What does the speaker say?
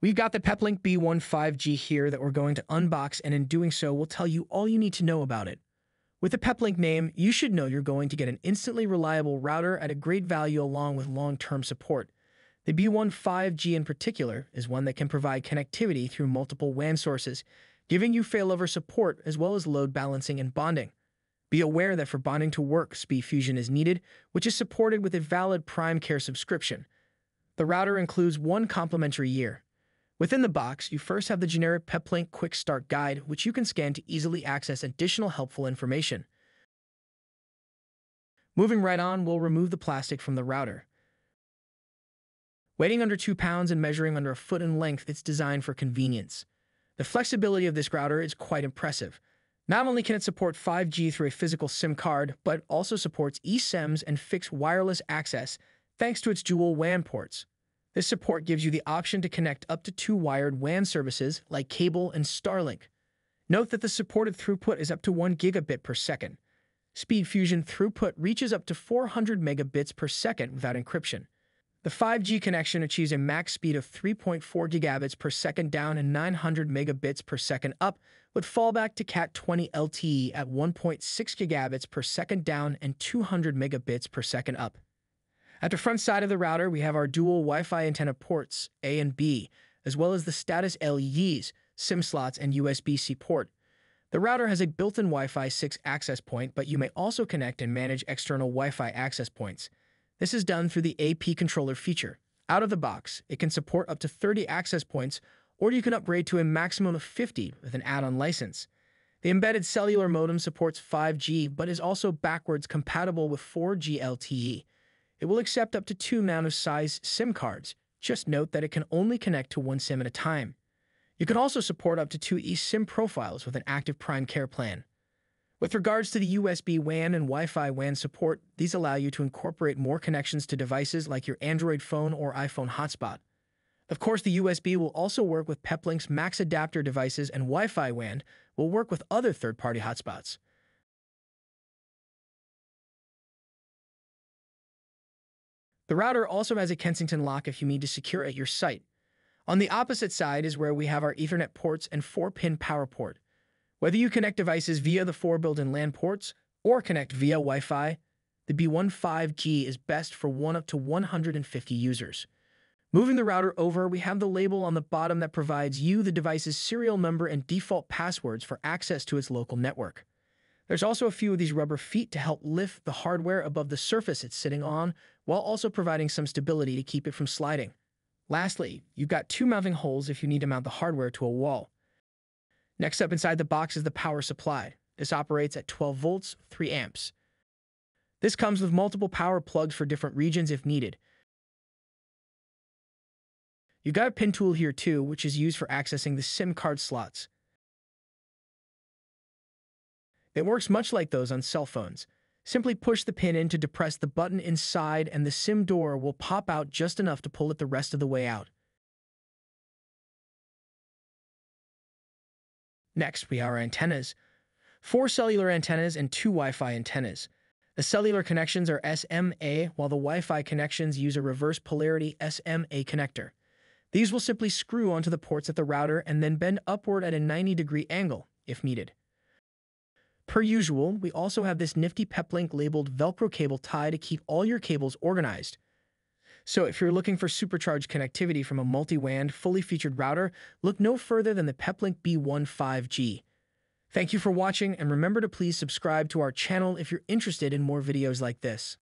We've got the Peplink B One 5G here that we're going to unbox, and in doing so, we'll tell you all you need to know about it. With the Peplink name, you should know you're going to get an instantly reliable router at a great value along with long-term support. The B One 5G in particular is one that can provide connectivity through multiple WAN sources, giving you failover support as well as load balancing and bonding. Be aware that for bonding to work, SpeedFusion is needed, which is supported with a valid PrimeCare subscription. The router includes one complimentary year. Within the box, you first have the generic Peplink Quick Start Guide, which you can scan to easily access additional helpful information. Moving right on, we'll remove the plastic from the router. Weighing under 2 pounds and measuring under a foot in length, it's designed for convenience. The flexibility of this router is quite impressive. Not only can it support 5G through a physical SIM card, but also supports eSIMs and fixed wireless access thanks to its dual WAN ports. This support gives you the option to connect up to 2 wired WAN services like cable and Starlink. Note that the supported throughput is up to 1 gigabit per second. SpeedFusion throughput reaches up to 400 megabits per second without encryption. The 5G connection achieves a max speed of 3.4 gigabits per second down and 900 megabits per second up, with fallback to Cat 20 LTE at 1.6 gigabits per second down and 200 megabits per second up. At the front side of the router, we have our dual Wi-Fi antenna ports, A and B, as well as the status LEDs, SIM slots, and USB-C port. The router has a built-in Wi-Fi 6 access point, but you may also connect and manage external Wi-Fi access points. This is done through the AP controller feature. Out of the box, it can support up to 30 access points, or you can upgrade to a maximum of 50 with an add-on license. The embedded cellular modem supports 5G, but is also backwards compatible with 4G LTE. It will accept up to 2 nano-size SIM cards. Just note that it can only connect to 1 SIM at a time. You can also support up to 2 eSIM profiles with an active PrimeCare plan. With regards to the USB WAN and Wi-Fi WAN support, these allow you to incorporate more connections to devices like your Android phone or iPhone hotspot. Of course, the USB will also work with Peplink's Max Adapter devices, and Wi-Fi WAN will work with other third-party hotspots. The router also has a Kensington lock if you need to secure at your site. On the opposite side is where we have our Ethernet ports and 4-pin power port. Whether you connect devices via the 4 built-in LAN ports or connect via Wi-Fi, the B One 5G is best for up to 150 users. Moving the router over, we have the label on the bottom that provides you the device's serial number and default passwords for access to its local network. There's also a few of these rubber feet to help lift the hardware above the surface it's sitting on, while also providing some stability to keep it from sliding. Lastly, you've got 2 mounting holes if you need to mount the hardware to a wall. Next up inside the box is the power supply. This operates at 12 volts, 3 amps. This comes with multiple power plugs for different regions if needed. You've got a pin tool here too, which is used for accessing the SIM card slots. It works much like those on cell phones. Simply push the pin in to depress the button inside, and the SIM door will pop out just enough to pull it the rest of the way out. Next, we have our antennas. 4 cellular antennas and 2 Wi-Fi antennas. The cellular connections are SMA, while the Wi-Fi connections use a reverse polarity SMA connector. These will simply screw onto the ports at the router and then bend upward at a 90-degree angle, if needed. Per usual, we also have this nifty Peplink labeled Velcro cable tie to keep all your cables organized. So if you're looking for supercharged connectivity from a multi-WAN, fully featured router, look no further than the Peplink B One 5G. Thank you for watching, and remember to please subscribe to our channel if you're interested in more videos like this.